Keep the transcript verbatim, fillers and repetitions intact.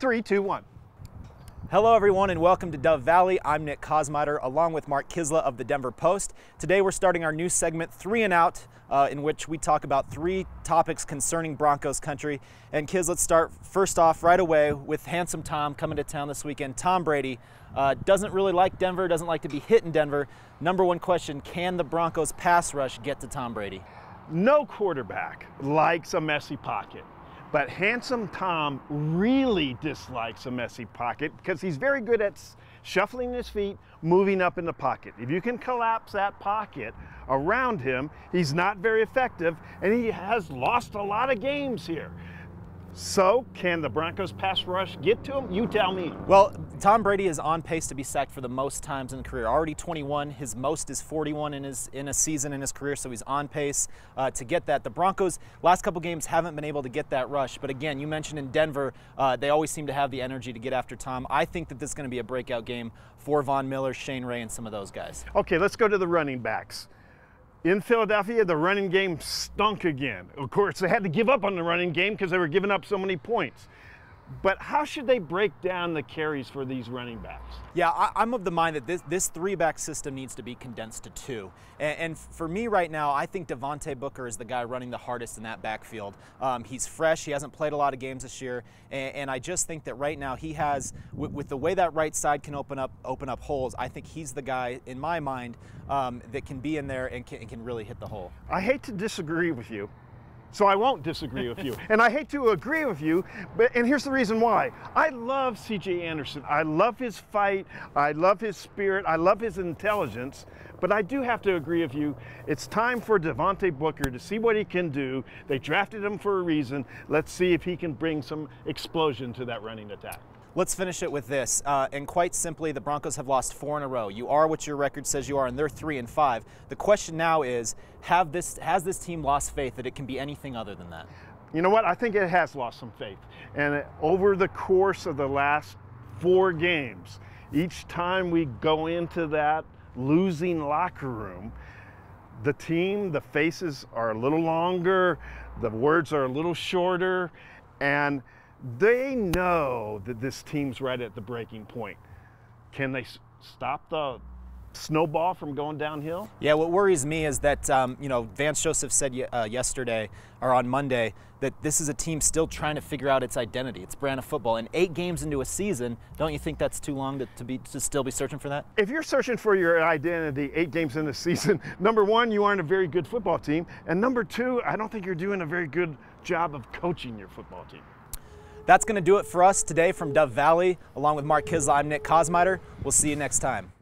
Three, two, one. Hello everyone and welcome to Dove Valley. I'm Nick Kosmider along with Mark Kiszla of the Denver Post. Today we're starting our new segment, Three and Out, uh, in which we talk about three topics concerning Broncos country. And Kiz, let's start first off right away with handsome Tom coming to town this weekend. Tom Brady uh, doesn't really like Denver, doesn't like to be hit in Denver. Number one question, can the Broncos pass rush get to Tom Brady? No quarterback likes a messy pocket. But handsome Tom really dislikes a messy pocket because he's very good at shuffling his feet, moving up in the pocket. If you can collapse that pocket around him, he's not very effective, and he has lost a lot of games here. So, can the Broncos pass rush get to him? You tell me. Well, Tom Brady is on pace to be sacked for the most times in his career. Already twenty-one, his most is forty-one in his in a season in his career, so he's on pace uh, to get that. The Broncos, last couple games, haven't been able to get that rush. But again, you mentioned in Denver, uh, they always seem to have the energy to get after Tom. I think that this is going to be a breakout game for Von Miller, Shane Ray, and some of those guys. Okay, let's go to the running backs. In Philadelphia, the running game stunk again. Of course, they had to give up on the running game because they were giving up so many points. But how should they break down the carries for these running backs? Yeah, I, I'm of the mind that this, this three-back system needs to be condensed to two. And, and for me right now, I think Devontae Booker is the guy running the hardest in that backfield. Um, he's fresh. He hasn't played a lot of games this year. And, and I just think that right now he has, with, with the way that right side can open up, open up holes, I think he's the guy, in my mind, um, that can be in there and can, and can really hit the hole. I hate to disagree with you. So I won't disagree with you. And I hate to agree with you, but and here's the reason why. I love C J Anderson. I love his fight. I love his spirit. I love his intelligence. But I do have to agree with you. It's time for Devontae Booker to see what he can do. They drafted him for a reason. Let's see if he can bring some explosion to that running attack. Let's finish it with this, uh, and quite simply, the Broncos have lost four in a row. You are what your record says you are, and they're three and five. The question now is, have this, has this team lost faith that it can be anything other than that? You know what? I think it has lost some faith. And over the course of the last four games, each time we go into that losing locker room, the team, the faces are a little longer, the words are a little shorter, and they know that this team's right at the breaking point. Can they stop the snowball from going downhill? Yeah, what worries me is that, um, you know, Vance Joseph said uh, yesterday, or on Monday, that this is a team still trying to figure out its identity, its brand of football. And eight games into a season, don't you think that's too long to, to, be, to still be searching for that? If you're searching for your identity eight games into a season, number one, you aren't a very good football team. And number two, I don't think you're doing a very good job of coaching your football team. That's going to do it for us today from Dove Valley. Along with Mark Kiszla, I'm Nick Kosmider. We'll see you next time.